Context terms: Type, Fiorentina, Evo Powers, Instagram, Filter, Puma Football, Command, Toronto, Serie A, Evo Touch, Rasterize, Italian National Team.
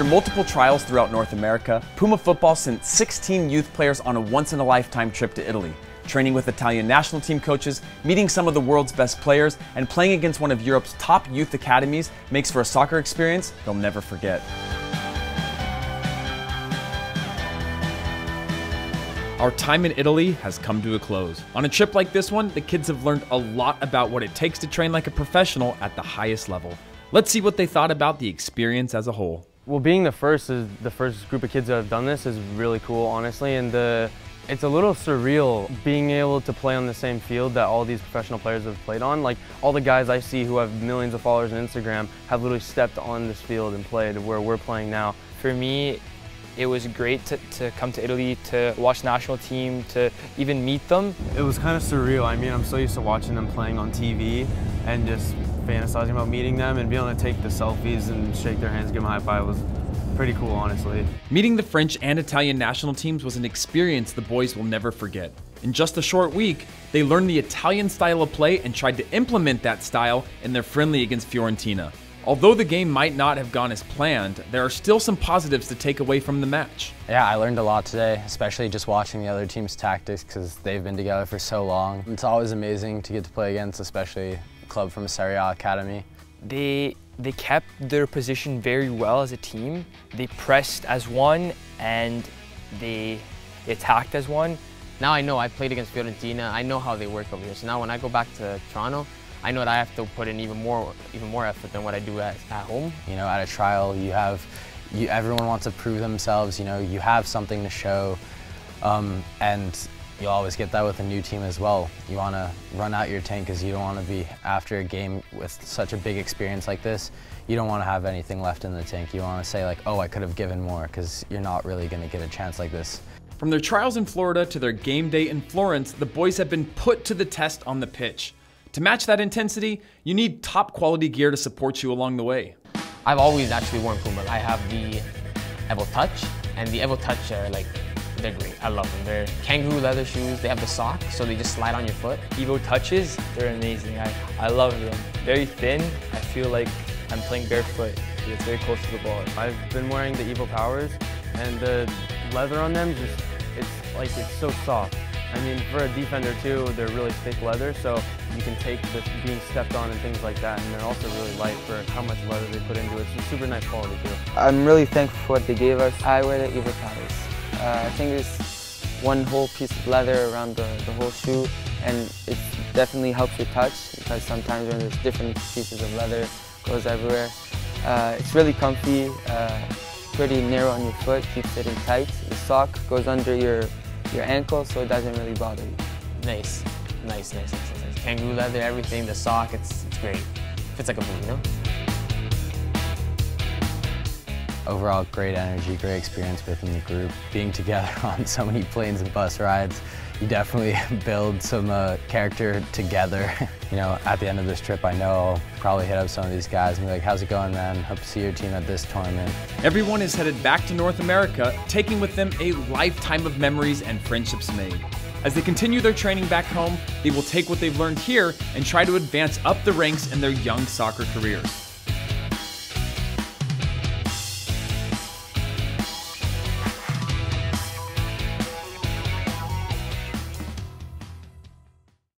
After multiple trials throughout North America, Puma Football sent 16 youth players on a once-in-a-lifetime trip to Italy, training with Italian national team coaches, meeting some of the world's best players, and playing against one of Europe's top youth academies makes for a soccer experience they'll never forget. Our time in Italy has come to a close. On a trip like this one, the kids have learned a lot about what it takes to train like a professional at the highest level. Let's see what they thought about the experience as a whole. Well, being the first group of kids that have done this is really cool, honestly, and it's a little surreal being able to play on the same field that all these professional players have played on. Like, all the guys I see who have millions of followers on Instagram have literally stepped on this field and played where we're playing now. For me, it was great to come to Italy, to watch national team, to even meet them. It was kind of surreal. I mean, I'm so used to watching them playing on TV and just fantasizing about meeting them, and being able to take the selfies and shake their hands, give them a high five was pretty cool, honestly. Meeting the French and Italian national teams was an experience the boys will never forget. In just a short week, they learned the Italian style of play and tried to implement that style in their friendly against Fiorentina. Although the game might not have gone as planned, there are still some positives to take away from the match. Yeah, I learned a lot today, especially just watching the other team's tactics because they've been together for so long. It's always amazing to get to play against, especially a club from a Serie A academy. They kept their position very well as a team. They pressed as one and they attacked as one. Now I know I played against Fiorentina. I know how they work over here. So now when I go back to Toronto, I know that I have to put in even more effort than what I do at home. You know, at a trial, everyone wants to prove themselves. You know, you have something to show, and you'll always get that with a new team as well. You want to run out your tank because you don't want to be after a game with such a big experience like this. You don't want to have anything left in the tank. You want to say like, oh, I could have given more, because you're not really going to get a chance like this. From their trials in Florida to their game day in Florence, the boys have been put to the test on the pitch. To match that intensity, you need top quality gear to support you along the way. I've always actually worn Puma. I have the Evo Touch, and the Evo Touch are like, they're great. I love them. They're kangaroo leather shoes. They have the sock, so they just slide on your foot. Evo Touches, they're amazing. I love them. Very thin. I feel like I'm playing barefoot. It's very close to the ball. I've been wearing the Evo Powers, and the leather on them, just it's so soft. I mean, for a defender too, they're really thick leather, so you can take the being stepped on and things like that, and they're also really light for how much leather they put into it. It's super nice quality too. I'm really thankful for what they gave us. I wear the Evo Powers. I think there's one whole piece of leather around the whole shoe, and it definitely helps your touch, because sometimes when there's different pieces of leather, it goes everywhere. It's really comfy, pretty narrow on your foot, keeps it in tight. The sock goes under your ankle, so it doesn't really bother you. Nice, nice, nice, nice, nice. Kangaroo leather, everything, the sock, it's great. Fits like a boot, you know? Overall, great energy, great experience within the group. Being together on so many planes and bus rides, you definitely build some character together. You know, at the end of this trip, I know I'll probably hit up some of these guys and be like, how's it going, man? Hope to see your team at this tournament. Everyone is headed back to North America, taking with them a lifetime of memories and friendships made. As they continue their training back home, they will take what they've learned here and try to advance up the ranks in their young soccer careers.